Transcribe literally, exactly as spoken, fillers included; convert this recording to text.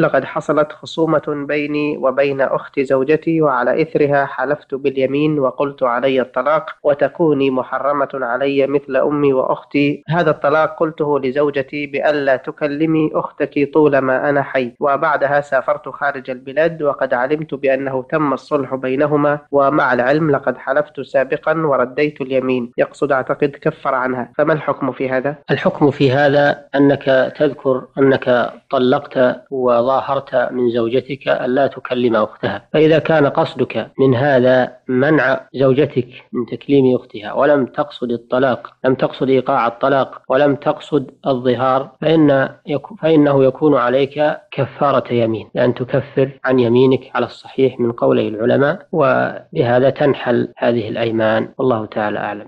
لقد حصلت خصومة بيني وبين أخت زوجتي، وعلى إثرها حلفت باليمين وقلت علي الطلاق وتكوني محرمة علي مثل أمي وأختي. هذا الطلاق قلته لزوجتي بألا تكلمي أختك طولما أنا حي، وبعدها سافرت خارج البلاد وقد علمت بأنه تم الصلح بينهما، ومع العلم لقد حلفت سابقا ورديت اليمين، يقصد أعتقد كفر عنها. فما الحكم في هذا؟ الحكم في هذا أنك تذكر أنك طلقت و ظاهرت من زوجتك ألا تكلم أختها، فإذا كان قصدك من هذا منع زوجتك من تكليم أختها ولم تقصد الطلاق، لم تقصد إيقاع الطلاق ولم تقصد الظهار، فإن يكو فإنه يكون عليك كفارة يمين، لأن تكفر عن يمينك على الصحيح من قوله العلماء، وبهذا تنحل هذه الأيمان. والله تعالى أعلم.